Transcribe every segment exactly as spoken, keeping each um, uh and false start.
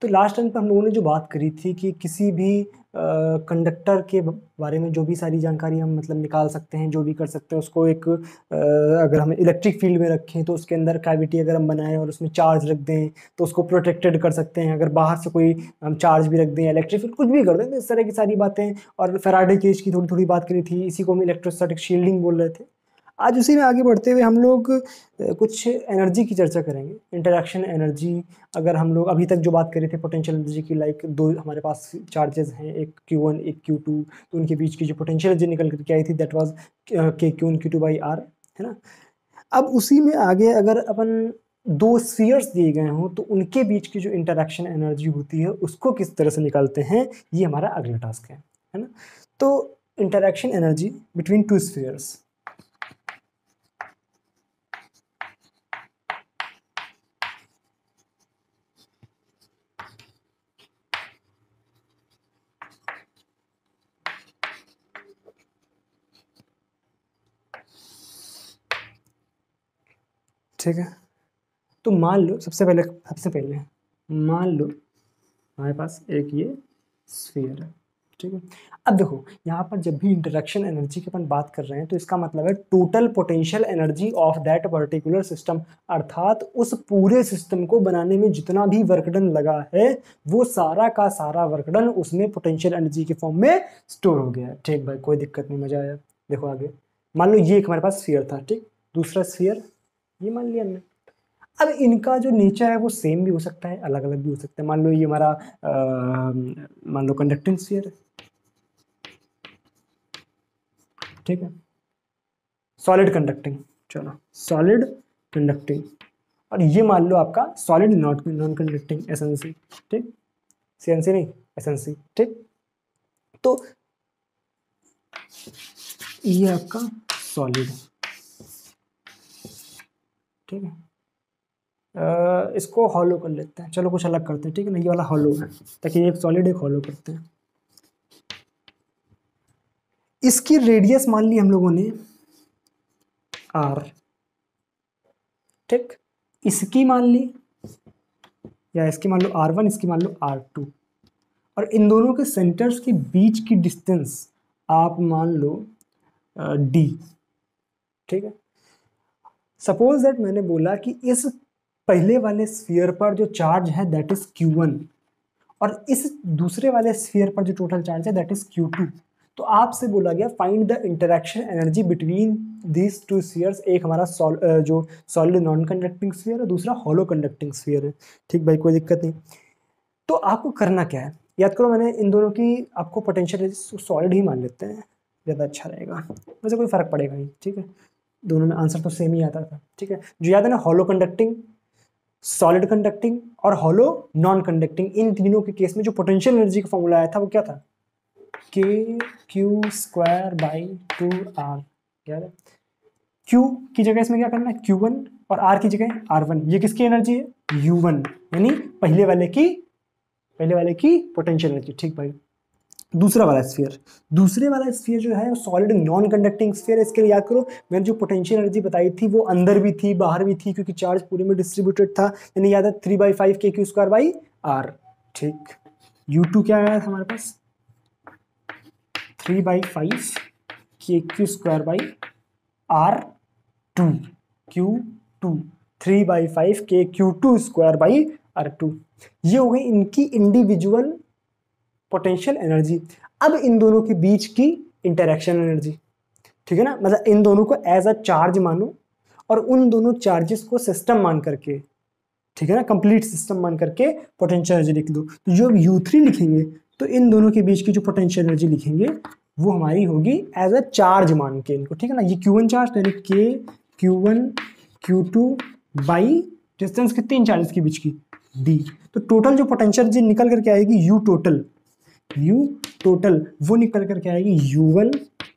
तो last time पर हम लोगों ने जो बात करी थी कि किसी भी कंडक्टर के बारे में जो भी सारी जानकारी हम मतलब निकाल सकते हैं, जो भी कर सकते हैं उसको एक आ, अगर हम इलेक्ट्रिक फील्ड में रखें तो उसके अंदर कैविटी अगर हम बनाएं और उसमें चार्ज रख दें तो उसको प्रोटेक्टेड कर सकते हैं, अगर बाहर से कोई हम चार्ज भी रख दें, इलेक्ट्रिक फील्ड कुछ भी कर दें, तो इस तरह की सारी बातें। और फैराडे केज की थोड़ी थोड़ी बात करी थी, इसी को हम इलेक्ट्रोस्टैटिक शील्डिंग बोल रहे थे। आज उसी में आगे बढ़ते हुए हम लोग कुछ एनर्जी की चर्चा करेंगे, इंटरैक्शन एनर्जी। अगर हम लोग अभी तक जो बात कर रहे थे पोटेंशियल एनर्जी की, लाइक दो हमारे पास चार्जेस हैं, एक क्यू वन एक क्यू टू, तो उनके बीच की जो पोटेंशियल एनर्जी निकल करके आई थी that was K Q one Q two by R, है ना। अब उसी में आगे अगर अपन दो स्फीयर्स दिए गए हों तो उनके बीच की जो इंटरैक्शन एनर्जी होती है उसको किस तरह से निकालते हैं, ये हमारा अगला टास्क है, है ना। तो interaction energy between two spheres, ठीक है। तो मान लो सबसे पहले सबसे पहले मान लो हमारे पास एक ये स्फीयर है, ठीक है। अब देखो यहाँ पर जब भी इंटरैक्शन एनर्जी की अपन बात कर रहे हैं तो इसका मतलब है total potential energy of that particular system, अर्थात उस पूरे सिस्टम को बनाने में जितना भी वर्क डन लगा है वो सारा का सारा वर्क डन उसमें पोटेंशियल एनर्जी के फॉर्म में स्टोर हो गया है। ठीक भाई, कोई दिक्कत नहीं, मजा आया। देखो आगे, मान लो ये एक हमारे पास स्फीयर था, ठीक, दूसरा स्फीयर ये मान लिया हमने। अब इनका जो नेचर है वो सेम भी हो सकता है, अलग अलग भी हो सकता है। मान लो ये हमारा मान लो कंडक्टिंग स्फीयर है, ठीक है, सॉलिड कंडक्टिंग, चलो सॉलिड कंडक्टिंग। और ये मान लो आपका solid not non conducting SNC, ठीक, सीएनसी नहीं एसएनसी, ठीक। तो ये आपका सॉलिड, ठीक है, इसको हॉलो कर लेते हैं, चलो कुछ अलग करते हैं, ठीक है ना। ये वाला हॉलो है ताकि एक सॉलिड एक हॉलो करते हैं। इसकी रेडियस मान ली हम लोगों ने आर, ठीक, इसकी मान ली या इसकी मान लो आर वन, इसकी मान लो आर टू, और इन दोनों के सेंटर्स के बीच की डिस्टेंस आप मान लो डी, ठीक है। सपोज दैट मैंने बोला कि इस पहले वाले स्फीयर पर जो चार्ज है दैट इज़ क्यू वन और इस दूसरे वाले स्फीयर पर जो टोटल चार्ज है दैट इज़ क्यू टू। तो आपसे बोला गया find the interaction energy between these two spheres, एक हमारा सॉल जो सॉलिड नॉन कंडक्टिंग स्फीयर है, दूसरा हॉलो कंडक्टिंग स्फीयर है, ठीक भाई, कोई दिक्कत नहीं। तो आपको करना क्या है, याद करो मैंने इन दोनों की आपको पोटेंशियल सॉलिड ही मान लेते हैं, ज़्यादा अच्छा रहेगा, वैसे कोई फ़र्क पड़ेगा नहीं, ठीक है, दोनों में आंसर तो सेम ही आता था, ठीक है। जो याद है ना, हॉलो कंडक्टिंग, सॉलिड कंडक्टिंग और हॉलो नॉन कंडक्टिंग, इन तीनों के केस में जो पोटेंशियल एनर्जी का फॉर्मूला आया था वो क्या था, K Q square by two R, याद है। क्यू की जगह इसमें क्या करना है, क्यू वन, और आर की जगह आर वन। ये किसकी एनर्जी है, यू वन, यानी पहले वाले की पहले वाले की पोटेंशियल एनर्जी, ठीक भाई। दूसरा वाला स्फीयर दूसरे वाला स्फीयर जो है वो सॉलिड नॉन कंडक्टिंग स्फीयर है। इसके लिए याद करो मैंने जो पोटेंशियल एनर्जी बताई थी वो अंदर भी थी बाहर भी थी, क्योंकि चार्ज पूरे में डिस्ट्रीब्यूटेड था, यानी याद है three by five K Q square by R, ठीक। यू टू क्या आया था हमारे पास, three by five K Q square by R two, Q two three by five K Q two square by R two. ये हो गई इनकी इंडिविजुअल पोटेंशियल एनर्जी। अब इन दोनों के बीच की इंटरैक्शन एनर्जी, ठीक है ना, मतलब इन दोनों को एज अ चार्ज मानो और उन दोनों चार्जेस को सिस्टम मान करके, ठीक है ना, कंप्लीट सिस्टम मान करके पोटेंशियल एनर्जी लिख दो। तो जो हम यू थ्री लिखेंगे तो इन दोनों के बीच की जो पोटेंशियल एनर्जी लिखेंगे वो हमारी होगी एज अ चार्ज मान के इनको, ठीक है ना। ये क्यू वन चार्ज यानी K Q one Q two by distance के तीन चार्जेस के बीच की डी। तो टोटल जो पोटेंशियल एनर्जी निकल करके आएगी यू टोटल U टोटल वो निकल कर के आएगी U one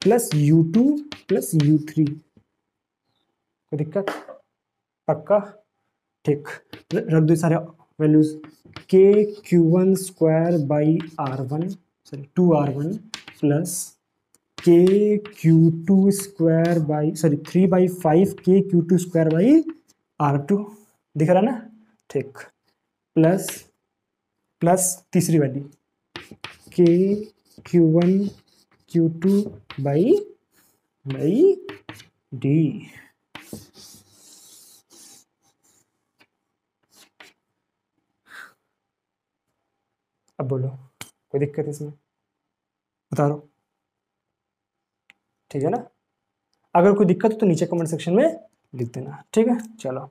plus U two plus U three, कोई दिक्कत, पक्का, ठीक। रख दो सारे values, K Q one square by R one sorry two R one plus K Q two square by sorry three by five K Q two square by R two, दिख रहा ना, ठीक, प्लस प्लस तीसरी वाली K Q one Q two by by D. अब बोलो कोई दिक्कत है इसमें, बता रहा हूँ, ठीक है ना। अगर कोई दिक्कत हो तो नीचे कमेंट सेक्शन में लिख देना, ठीक है। चलो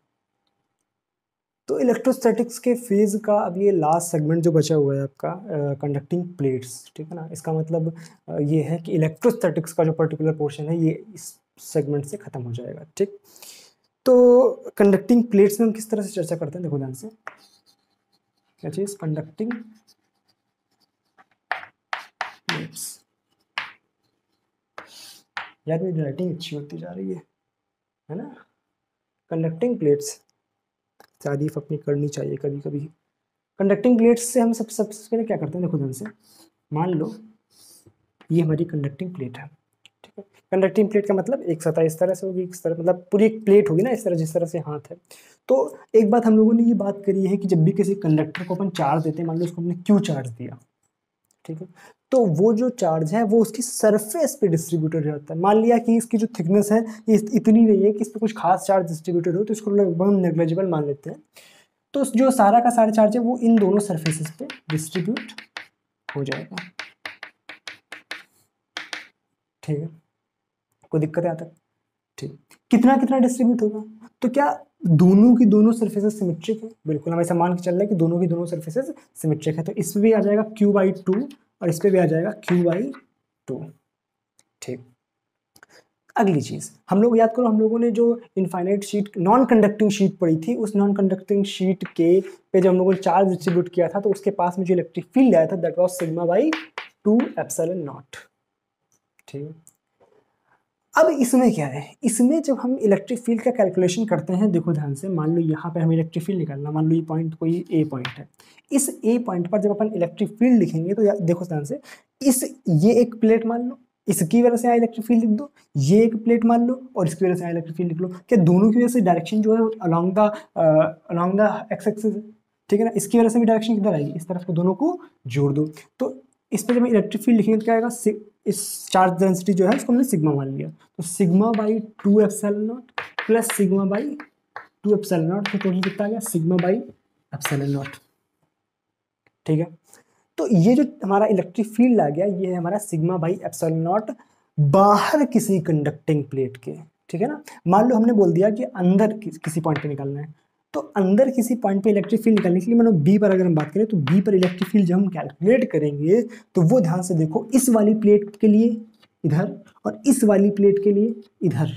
तो इलेक्ट्रोस्टैटिक्स के फेज़ का अब ये लास्ट सेगमेंट जो बचा हुआ है आपका कंडक्टिंग प्लेट्स, ठीक है ना। इसका मतलब uh, ये है कि इलेक्ट्रोस्टैटिक्स का जो पर्टिकुलर पोर्शन है ये इस सेगमेंट से ख़त्म हो जाएगा, ठीक। तो कंडक्टिंग प्लेट्स में हम किस तरह से चर्चा करते हैं, देखो ध्यान से क्या चीज़, कंडक्टिंग प्लेट्स। यार मेरी राइटिंग अच्छी होती जा रही है, है ना। कंडक्टिंग प्लेट्स, तारीफ अपनी करनी चाहिए कभी कभी। कंडक्टिंग प्लेट्स से हम सब सबसे पहले क्या करते हैं, देखो ध्यान से। मान लो ये हमारी कंडक्टिंग प्लेट है, ठीक है। कंडक्टिंग प्लेट का मतलब एक सतह इस तरह से होगी, इस तरह मतलब पूरी एक प्लेट होगी ना, इस तरह जिस तरह से हाथ है। तो एक बात हम लोगों ने ये बात करी है कि जब भी किसी कंडक्टर को अपन चार्ज देते हैं, मान लो उसको हमने क्यू चार्ज दिया, ठीक है, तो वो जो चार्ज है वो उसकी सरफेस पे डिस्ट्रीब्यूटेड रहता है। मान लिया कि इसकी जो थिकनेस है ये इतनी नहीं है कि इस पर कुछ खास चार्ज डिस्ट्रीब्यूटेड हो, तो इसको लगभग नेग्लिजिबल मान लेते हैं। तो जो सारा का सारा चार्ज है वो इन दोनों सरफेसेस पे डिस्ट्रीब्यूट हो जाएगा, ठीक है। कोई दिक्कत है आता, ठीक। कितना कितना डिस्ट्रीब्यूट होगा, तो क्या दोनों की दोनों सर्फेसेस सिमेट्रिक है? बिल्कुल, हम ऐसा मान के चल रहा है कि दोनों की दोनों सर्फेसेस सिमेट्रिक है। तो इस पर भी आ जाएगा क्यू बाई टू और इस पर भी आ जाएगा क्यू बाई टू, ठीक। अगली चीज़ हम लोग याद करो, हम लोगों ने जो infinite sheet non conducting sheet पढ़ी थी, उस नॉन कंडक्टिंग शीट के पे जब हम लोगों ने चार्ज डिस्ट्रीब्यूट किया था तो उसके पास में जो इलेक्ट्रिक फील्ड आया था that was sigma by two epsilon not, ठीक है। अब इसमें क्या है, इसमें जब हम इलेक्ट्रिक फील्ड का कैलकुलेशन करते हैं, देखो ध्यान से, मान लो यहाँ पे हमें इलेक्ट्रिक फील्ड निकालना, मान लो ये पॉइंट कोई ए पॉइंट है। इस ए पॉइंट पर जब अपन इलेक्ट्रिक फील्ड लिखेंगे तो देखो ध्यान से, इस ये एक प्लेट मान लो, इसकी वजह से यहाँ इलेक्ट्रिक फील्ड लिख दो, ये एक प्लेट मान लो और इसकी वजह से यहाँ इलेक्ट्रिक फील्ड लिख लो। क्या दोनों की वजह से डायरेक्शन जो है along the along the X axis, ठीक है ना। इसकी वजह से भी डायरेक्शन किधर आएगी, इस तरफ को दोनों को जोड़ दो। तो इस पर जब हम इलेक्ट्रिक फील्ड लिखेंगे तो क्या आएगा, इस चार्ज डेंसिटी जो है उसको हमने सिग्मा मान लिया, तो sigma by two epsilon not plus sigma by two epsilon naught, तो टोटल कितना आ गया, सिग्मा बाई एप्सिलॉन नॉट, ठीक है। तो ये जो हमारा इलेक्ट्रिक फील्ड आ गया ये है हमारा सिग्मा बाई एप्सिलॉन नॉट बाहर किसी कंडक्टिंग प्लेट के, ठीक है ना। मान लो हमने बोल दिया कि अंदर कि, किसी पॉइंट पे निकालना है, तो अंदर किसी पॉइंट पे इलेक्ट्रिक फील्ड निकालने के लिए मानो बी पर अगर हम बात करें तो बी पर इलेक्ट्रिक फील्ड जब हम कैलकुलेट करेंगे तो वो ध्यान से देखो, इस वाली प्लेट के लिए इधर और इस वाली प्लेट के लिए इधर।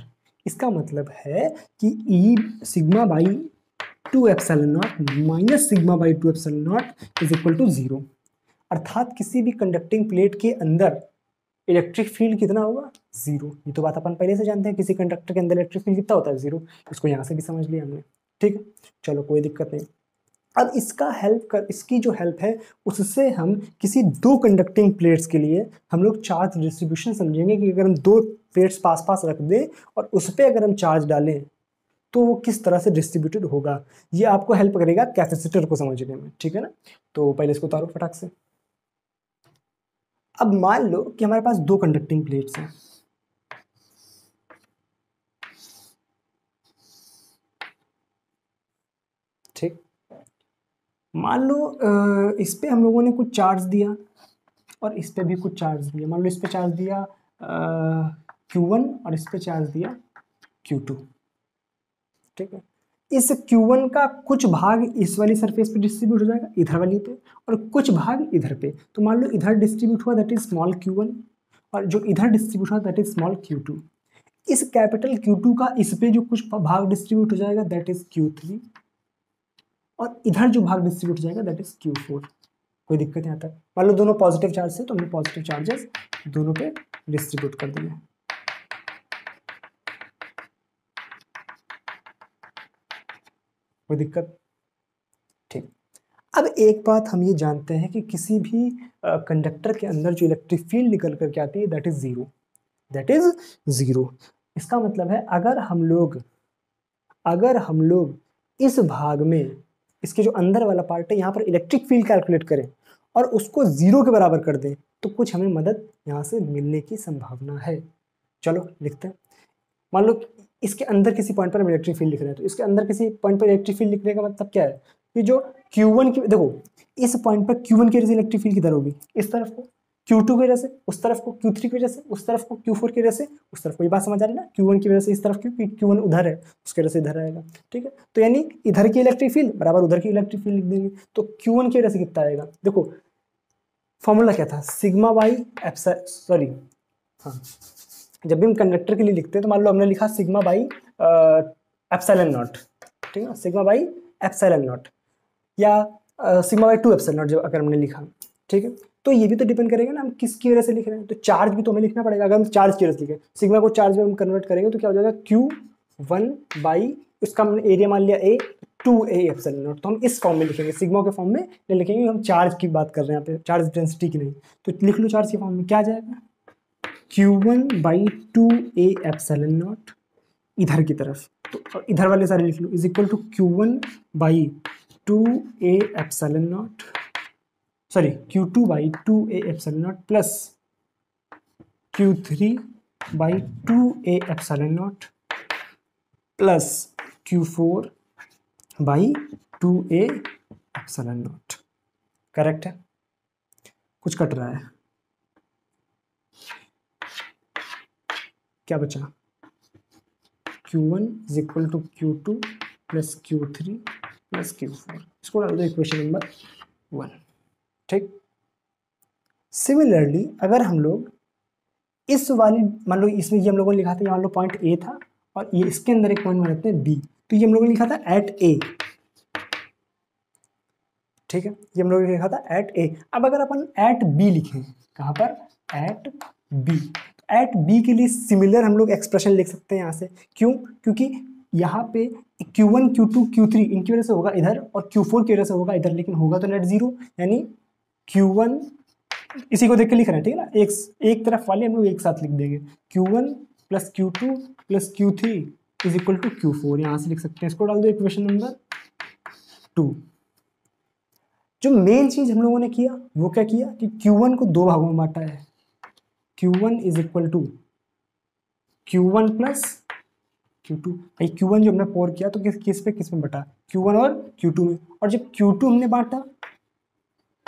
इसका मतलब है कि E sigma by two epsilon naught minus sigma by two epsilon naught is equal to zero. अर्थात किसी भी कंडक्टिंग प्लेट के अंदर इलेक्ट्रिक फील्ड कितना होगा, जीरो। ये तो बात अपन पहले से जानते हैं, किसी कंडक्टर के अंदर इलेक्ट्रिक फील्ड कितना होता है, जीरो। इसको यहाँ से भी समझ लिया हमने, ठीक है, चलो कोई दिक्कत नहीं। अब इसका हेल्प कर इसकी जो हेल्प है उससे हम किसी दो कंडक्टिंग प्लेट्स के लिए हम लोग चार्ज डिस्ट्रीब्यूशन समझेंगे कि अगर हम दो प्लेट्स पास पास रख दें और उस पर अगर हम चार्ज डालें तो वो किस तरह से डिस्ट्रीब्यूटेड होगा। ये आपको हेल्प करेगा कैपेसिटर को समझने में, ठीक है ना। तो पहले इसको उतारो फटाक से। अब मान लो कि हमारे पास दो कंडक्टिंग प्लेट्स हैं, ठीक। मान लो इस पर हम लोगों ने कुछ चार्ज दिया और इस पर भी कुछ चार्ज दिया। मान लो इस पर चार्ज दिया क्यू वन और इस पर चार्ज दिया क्यू टू, ठीक है। इस क्यू वन का कुछ भाग इस वाली सरफेस पे डिस्ट्रीब्यूट हो जाएगा, इधर वाली पे, और कुछ भाग इधर पे। तो मान लो इधर डिस्ट्रीब्यूट हुआ that is small Q one और जो इधर डिस्ट्रीब्यूट हुआ that is small Q two. इस कैपिटल क्यू टू का इस पे जो कुछ भाग डिस्ट्रीब्यूट हो जाएगा दैट इज क्यू थ्री और इधर जो भाग डिस्ट्रीब्यूट हो जाएगा दैट इज क्यू फोर। कोई दिक्कत नहीं आता। मान लो दोनों पॉजिटिव चार्ज है तो हमने पॉजिटिव चार्जेस दोनों पे डिस्ट्रीब्यूट कर दिए, कोई दिक्कत, ठीक। अब एक बात हम ये जानते हैं कि किसी भी कंडक्टर के अंदर जो इलेक्ट्रिक फील्ड निकल करके आती है that is zero, that is zero. इसका मतलब है अगर हम लोग अगर हम लोग इस भाग में इसके जो अंदर वाला पार्ट है यहाँ पर इलेक्ट्रिक फील्ड कैलकुलेट करें और उसको ज़ीरो के बराबर कर दें तो कुछ हमें मदद यहाँ से मिलने की संभावना है। चलो लिखते हैं। मान लो इसके अंदर किसी पॉइंट पर हम इलेक्ट्रिक फील्ड लिख रहे हैं, तो इसके अंदर किसी पॉइंट पर इलेक्ट्रिक फील्ड लिखने का मतलब क्या है कि जो क्यू वन की, देखो इस पॉइंट पर क्यू वन की वजह से इलेक्ट्रिक फील्ड किधर होगी, इस तरफ को, क्यू टू की वजह से उस तरफ को, क्यू थ्री की वजह से उस तरफ को, क्यू फोर की वजह से उस तरफ को। ये बात समझ आ रही है ना, क्यू वन की वजह से इस तरफ, क्योंकि क्यू वन उधर है उसकी वजह से इधर आएगा। ठीक है, तो यानी इधर की इलेक्ट्रिक फील्ड बराबर उधर की इलेक्ट्रिक फील्ड लिख देंगे। तो क्यू वन की वजह से कितना आएगा, देखो फॉर्मूला क्या था, सिग्मा बाई एप्सा सॉरी हाँ जब भी हम कंडक्टर के लिए लिखते हैं तो मान लो हमने लिखा सिग्मा बाई एप्सिलॉन नॉट, ठीक है, सिग्मा बाई एप्सिलॉन नॉट या sigma by two epsilon not जब अगर हमने लिखा, ठीक है, तो ये भी तो डिपेंड करेगा ना हम किसकी वजह से लिख रहे हैं। तो चार्ज भी तो हमें लिखना पड़ेगा। अगर हम चार्ज की वजह से लिखें, सिग्मा को चार्ज में हम कन्वर्ट करेंगे तो क्या हो जाएगा, क्यू वन बाई उसका हमने एरिया मान लिया A, two A epsilon naught. तो हम इस फॉर्म में लिखेंगे, सिग्मा के फॉर्म में नहीं लिखेंगे, हम चार्ज की बात कर रहे हैं यहाँ पे, चार्ज डेंसिटी की नहीं। तो लिख लो चार्ज के फॉर्म में क्या जाएगा, Q one by two A epsilon naught इधर की तरफ, तो इधर वाले सारे लिख लो, is equal to Q one by two A epsilon not sorry Q two by two A epsilon not plus Q three by two A epsilon not plus Q four by two A epsilon not. Correct है, कुछ cut रहा है क्या बचा, Q one is equal to Q two plus Q three plus Q four, इसको डाल दो equation number one. ठीक, सिमिलरली अगर हम लोग इस वाली, मान लो इसमें ये हम लोगों ने लिखा था, मान लो पॉइंट ए था और ये इसके अंदर एक पॉइंट बनाते हैं बी, तो ये हम लोगों ने लिखा था एट ए, ठीक है, ये हम लोगों ने लिखा था एट ए। अब अगर अपन एट बी लिखें, कहाँ पर, एट बी, एट बी के लिए सिमिलर हम लोग एक्सप्रेशन लिख सकते हैं यहाँ से। क्यों, क्योंकि यहाँ पे Q one, Q two, Q three इनकी वजह से होगा इधर और क्यू फोर की वजह से होगा इधर, लेकिन होगा तो नेट जीरो, यानी क्यू वन इसी को देख के लिख रहे हैं, ठीक है ना, एक एक तरफ वाले हम लोग एक साथ लिख देंगे, Q one plus Q two plus Q three is equal to Q four, यहाँ से लिख सकते हैं, इसको डाल दो इक्वेशन नंबर टू। जो मेन चीज़ हम लोगों ने किया वो क्या किया कि क्यू वन को दो भागों में बांटा है, Q one is equal to Q one plus Q two, भाई क्यू वन जो हमने पोर किया तो किस किस पे किस में बटा, क्यू वन और क्यू टू में, और जब क्यू टू हमने बांटा,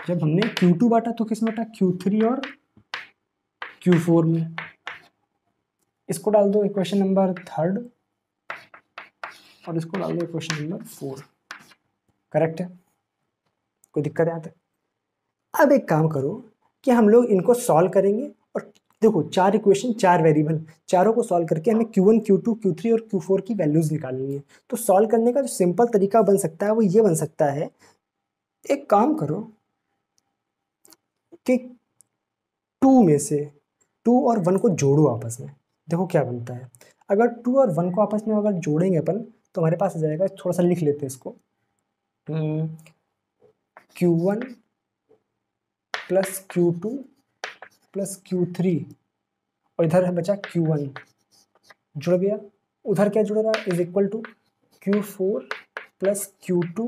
जब हमने क्यू टू बांटा तो किस में बटा, क्यू थ्री और क्यू फोर में, इसको डाल दो इक्वेशन नंबर थर्ड और इसको डाल दो इक्वेशन नंबर फोर। करेक्ट है, कोई दिक्कत यहाँ तक। अब एक काम करो कि हम लोग इनको सॉल्व करेंगे, और देखो चार इक्वेशन, चार वेरिएबल, चारों को सॉल्व करके हमें Q one, Q two, Q three और क्यू फोर की वैल्यूज़ निकालनी है। तो सॉल्व करने का जो सिंपल तरीका बन सकता है वो ये बन सकता है, एक काम करो कि टू में से टू और वन को जोड़ो आपस में, देखो क्या बनता है। अगर टू और वन को आपस में अगर जोड़ेंगे अपन तो हमारे पास आ जाएगा, थोड़ा सा लिख लेते हैं इसको, Q one plus Q two plus Q three और इधर है बचा क्यू वन, जुड़ गया, उधर क्या जुड़ रहा है, is equal to Q four plus Q two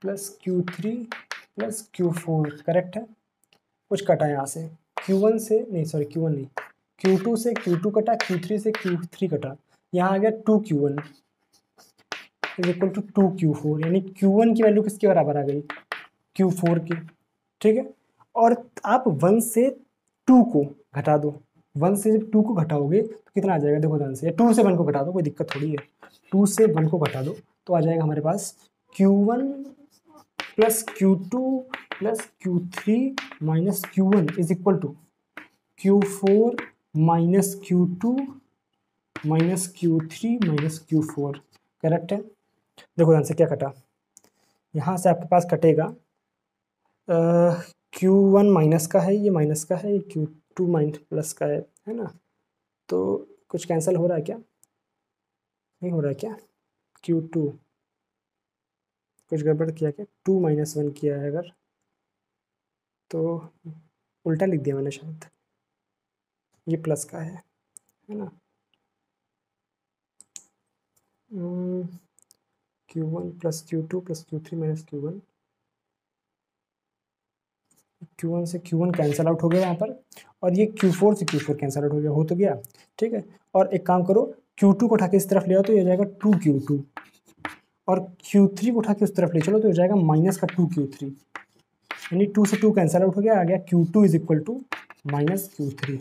plus Q three plus Q four. Correct है, कुछ कटा यहाँ से, क्यू वन से नहीं सॉरी क्यू वन नहीं क्यू टू से क्यू टू कटा, क्यू थ्री से क्यू थ्री कटा, यहाँ आ गया two Q one is equal to two Q four, यानी क्यू वन की वैल्यू किसके बराबर आ गई, क्यू फोर की। ठीक है, और आप वन से टू को घटा दो, वन से जब टू को घटाओगे तो कितना आ जाएगा, देखो ध्यान से, टू से वन को घटा दो, कोई दिक्कत थोड़ी है, टू से वन को घटा दो तो आ जाएगा हमारे पास Q one plus Q two plus Q three minus Q one is equal to Q four minus Q two minus Q three minus Q four. Correct है, देखो ध्यान से क्या कटा, यहाँ से आपके पास कटेगा आ, क्यू वन माइनस का है, ये माइनस का है, ये क्यू टू माइनस प्लस का है, है ना, तो कुछ कैंसिल हो रहा है क्या, नहीं हो रहा है क्या, क्यू टू कुछ गड़बड़ किया क्या, टू माइनस वन किया है अगर, तो उल्टा लिख दिया मैंने शायद, ये प्लस का है, है ना, Q one plus Q two plus Q three minus Q one. Q one से Q वन कैंसिल आउट हो गया यहाँ पर, और ये Q फोर से Q फोर कैंसिल आउट हो गया, हो तो गया ठीक है। और एक काम करो, Q टू को उठा के इस तरफ ले आओ तो ये हो जाएगा टू Q टू, और Q थ्री को उठा के उस तरफ ले चलो तो हो जाएगा माइनस का टू Q थ्री, यानी टू से टू कैंसिल आउट हो गया, आ गया Q two is equal to minus Q three.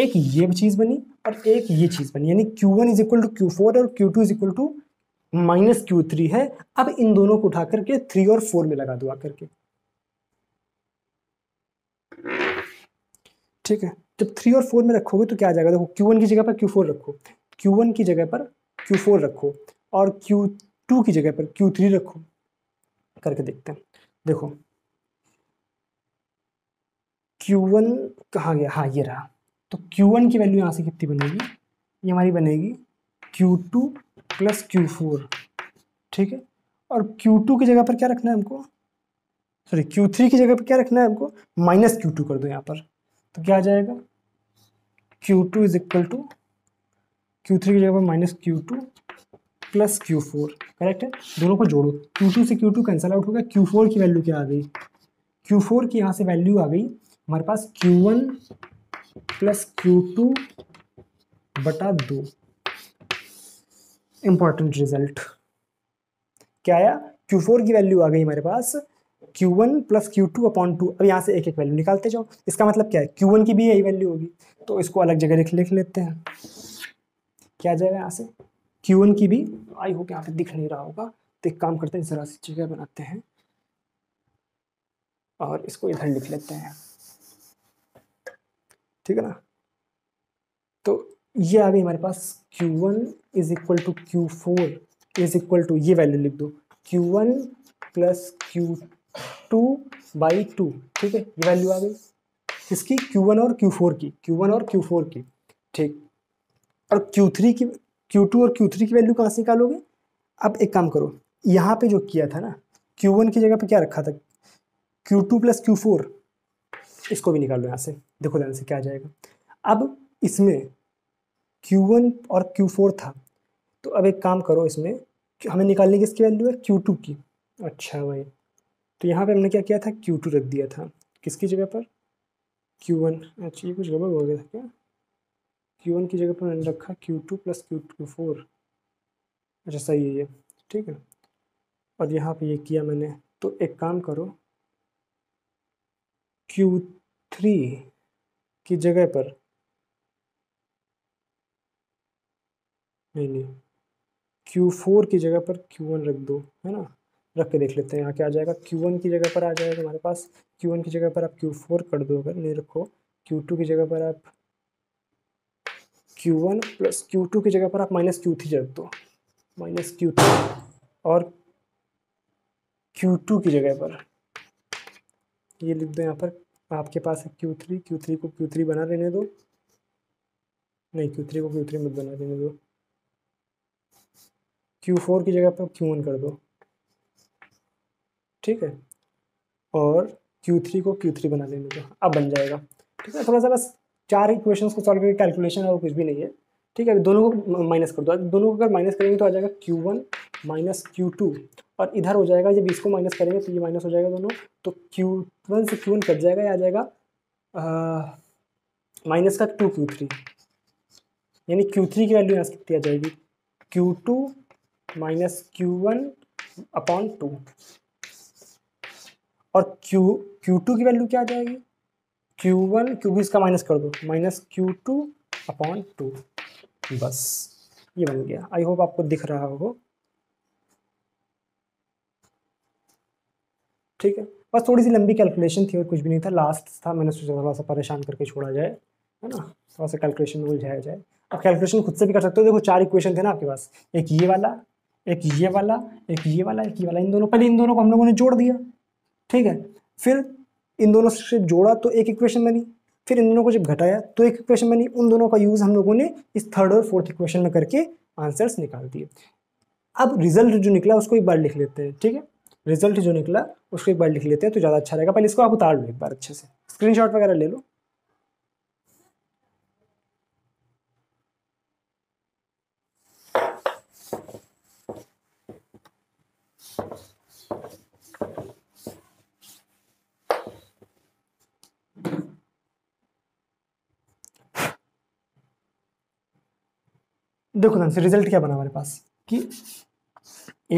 एक ये चीज़ बनी और एक ये चीज़ बनी, यानी Q one is equal to Q four और Q two is equal to minus Q three है। अब इन दोनों को उठा करके थ्री और फोर में लगा दो आकर के, ठीक है। जब थ्री और फोर में रखोगे तो क्या आ जाएगा, देखो Q वन की जगह पर Q फोर रखो, Q वन की जगह पर Q फोर रखो, और Q टू की जगह पर Q थ्री रखो, करके देखते हैं। देखो Q वन कहाँ गया, हाँ ये रहा, तो Q वन की वैल्यू यहाँ से कितनी बनेगी, ये हमारी बनेगी Q two plus Q four, ठीक है। और Q टू की जगह पर क्या रखना है हमको, सॉरी Q थ्री की जगह पर क्या रखना है हमको, माइनस Q टू कर दो यहाँ पर, तो क्या आ जाएगा Q two is equal to Q three की जगह पर minus Q two plus Q four, correct है। दोनों को जोड़ो, Q टू से Q टू कैंसिल आउट हो गया, Q फोर की वैल्यू क्या आ गई, Q फोर की यहाँ से वैल्यू आ गई हमारे पास Q one plus Q two बटा दो। इम्पॉर्टेंट रिजल्ट क्या आया, Q फोर की वैल्यू आ गई हमारे पास Q one plus Q two upon two. अब यहाँ से एक एक वैल्यू निकालते जाओ, इसका मतलब क्या है Q वन की भी यही वैल्यू होगी, तो इसको अलग जगह लिख लिख लेते हैं। क्या आ जाएगा यहाँ से Q वन की भी, आई होप यहाँ पे दिख नहीं रहा होगा, तो एक काम करते हैं जरा सी जगह बनाते हैं और इसको इधर लिख लेते हैं, ठीक है ना। तो ये आ गई हमारे पास Q one is equal to Q four is equal to, ये वैल्यू लिख दो Q one plus Q two by two, ठीक है। ये वैल्यू आ गई किसकी, Q वन और Q फोर की, Q वन और Q फोर की, ठीक। और Q थ्री की, Q टू और Q थ्री की वैल्यू कहाँ से निकालोगे। अब एक काम करो, यहाँ पे जो किया था ना Q वन की जगह पे क्या रखा था Q two plus Q four, इसको भी निकाल लो यहाँ से। देखो ध्यान से क्या आ जाएगा, अब इसमें Q वन और Q फोर था, तो अब एक काम करो, इसमें हमें निकालने की इसकी वैल्यू है Q टू की। अच्छा भाई, तो यहाँ पे हमने क्या किया था Q टू रख दिया था, किसकी जगह पर Q वन। अच्छा ये कुछ गड़बड़ हो गया था क्या, Q वन की जगह पर मैंने रखा Q two plus Q four, अच्छा सही है ये, ठीक है। और यहाँ पे ये किया मैंने, तो एक काम करो Q थ्री की जगह पर, नहीं नहीं Q फोर की जगह पर Q वन रख दो, है ना। रख के देख लेते हैं यहाँ क्या आ जाएगा, Q वन की जगह पर आ जाएगा हमारे पास, Q वन की जगह पर आप Q फोर कर दो, अगर नहीं रखो Q टू की जगह पर आप Q one plus Q two की जगह पर आप माइनस Q थ्री रख दो, माइनस Q थ्री, और Q टू की जगह पर ये लिख दो। यहाँ पर आपके पास है Q थ्री, Q थ्री को Q थ्री बना रहने दो, नहीं Q थ्री को Q थ्री मत बना रहने दो, Q फोर की जगह पर Q वन कर दो, ठीक है। और Q थ्री को Q थ्री बना देने दो, अब बन जाएगा, ठीक है। थोड़ा सा बस चार इक्वेशंस को सॉल्व करके कैलकुलेशन और कुछ भी नहीं है, ठीक है। दोनों को माइनस कर दो, दोनों को अगर माइनस करेंगे तो आ जाएगा Q one minus Q two, और इधर हो जाएगा, जब इसको माइनस करेंगे तो ये माइनस हो जाएगा दोनों, तो Q वन से Q वन कट जाएगा, ये आ जाएगा माइनस का टू Q थ्री, यानी Q थ्री की वैल्यू यहाँ से कितनी आ जाएगी Q two minus Q one upon two, और Q Q टू की वैल्यू क्या आ जाएगी Q वन, Q टू इसका माइनस कर दो, minus Q two upon two. बस ये बन गया, आई होप आपको दिख रहा हो, ठीक है। बस थोड़ी सी लंबी कैलकुलेशन थी और कुछ भी नहीं था, लास्ट था, मैंने सोचा थोड़ा सा परेशान करके छोड़ा जाए, है ना, थोड़ा सा कैलकुलेशन में उलझाया जाए। अब कैलकुलेशन खुद से भी कर सकते हो, देखो चार इक्वेशन थे ना आपके पास, एक ये वाला, एक ये वाला, एक ये वाला, एक ये वाला, इन दोनों, पहले इन दोनों को हम लोगों ने जोड़ दिया, ठीक है। फिर इन दोनों से जोड़ा तो एक इक्वेशन बनी, फिर इन दोनों को जब घटाया तो एक इक्वेशन बनी, उन दोनों का यूज़ हम लोगों ने इस थर्ड और फोर्थ इक्वेशन में करके आंसर्स निकाल दिए। अब रिजल्ट जो निकला उसको एक बार लिख लेते हैं, ठीक है। रिजल्ट जो निकला उसको एक बार लिख लेते हैं तो ज़्यादा अच्छा रहेगा। पहले इसको आप उतार लो एक बार अच्छे से, स्क्रीनशॉट वगैरह ले लो। देखो ध्यान से रिजल्ट क्या बना हमारे पास कि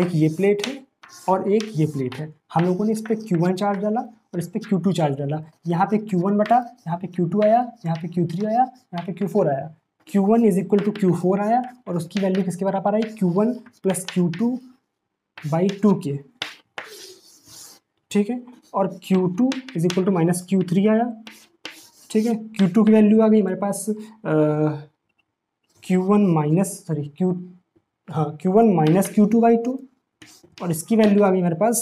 एक ये प्लेट है और एक ये प्लेट है। हम लोगों ने इस पर क्यू वन चार्ज डाला और इस पर क्यू टू चार्ज डाला। यहाँ पे क्यू वन बटा यहाँ पे क्यू टू आया, यहाँ पे क्यू थ्री आया, यहाँ पे क्यू फोर आया। Q one is equal to Q four आया और उसकी वैल्यू किसके बराबर आई, Q one plus Q two by two के, ठीक है। और Q two is equal to minus Q three आया, ठीक है। क्यू टू की वैल्यू आ गई हमारे पास Q one minus sorry Q हाँ Q one minus Q two by two और इसकी वैल्यू आ गई हमारे पास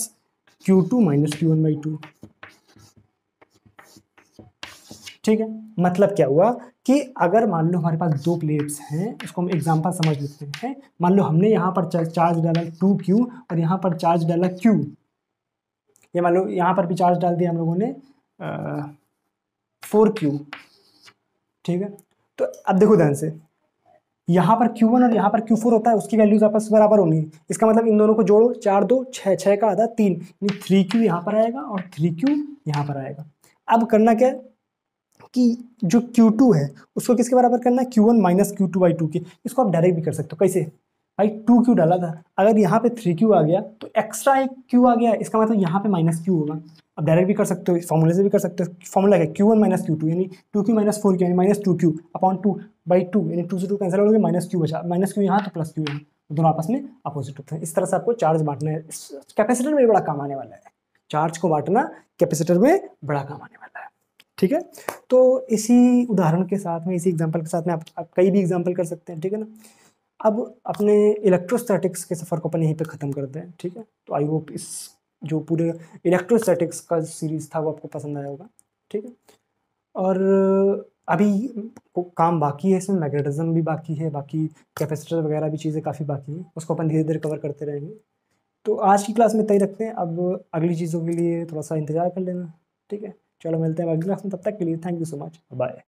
Q two minus Q one by two, ठीक है। मतलब क्या हुआ कि अगर मान लो हमारे पास दो प्लेट्स हैं, इसको हम एग्जाम्पल समझ लेते हैं। मान लो हमने यहाँ पर चार्ज डाला टू क्यू और यहाँ पर चार्ज डाला क्यू, ये मान लो यहाँ पर भी चार्ज डाल दिया हम लोगों ने फोर क्यू, ठीक है। तो अब देखो ध्यान से, यहाँ पर क्यू वन और यहाँ पर क्यू फोर होता है, उसकी वैल्यूज आपस में बराबर होनी है। इसका मतलब इन दोनों को जोड़ो, चार दो छः, छः का आधा तीन, यानी थ्री क्यू यहाँ पर आएगा और थ्री क्यू यहाँ पर आएगा। अब करना क्या है कि जो क्यू टू है उसको किसके बराबर करना है, Q one minus Q two by two के। इसको आप डायरेक्ट भी कर सकते हो, कैसे भाई, टू क्यू डाला था, अगर यहाँ पे थ्री क्यू आ गया तो एक्स्ट्रा एक क्यू आ गया, इसका मतलब यहाँ पे माइनस क्यू होगा। अब डायरेक्ट भी कर सकते हो, फॉर्मूले से भी कर सकते हो। फॉर्मूला है Q one minus Q two यानी two Q minus four Q यानी minus two Q upon two by two यानी टू से टू कैंसिल हो गया, माइनस क्यू बचा, माइनस क्यू यहाँ तो प्लस क्यू यहाँ, दोनों आपस में अपोजिट होते हैं। इस तरह से आपको चार्ज बांटना है। कैपेसिटर में बड़ा काम आने वाला है, चार्ज को बांटना कैपेसिटर में बड़ा काम आने वाला है, ठीक है। तो इसी उदाहरण के साथ में, इसी एग्जाम्पल के साथ में आप, आप कई भी एग्जाम्पल कर सकते हैं, ठीक है ना। अब अपने इलेक्ट्रोस्टैटिक्स के सफ़र को अपन यहीं पे ख़त्म कर दें, ठीक है। तो आई होप इस जो पूरे इलेक्ट्रोस्टैटिक्स का सीरीज़ था वो आपको पसंद आया होगा, ठीक है। और अभी काम बाकी है, इसमें मैग्नेटिज्म भी बाकी है, बाकी कैपेसिटर वगैरह भी चीज़ें काफ़ी बाकी हैं, उसको अपन धीरे धीरे कवर करते रहेंगे। तो आज की क्लास में इतना ही रखते हैं, अब अगली चीज़ों के लिए थोड़ा सा इंतज़ार कर लेना, ठीक है। चलो मिलते हैं अगली क्लास में, तब तक के लिए thank you so much, bye.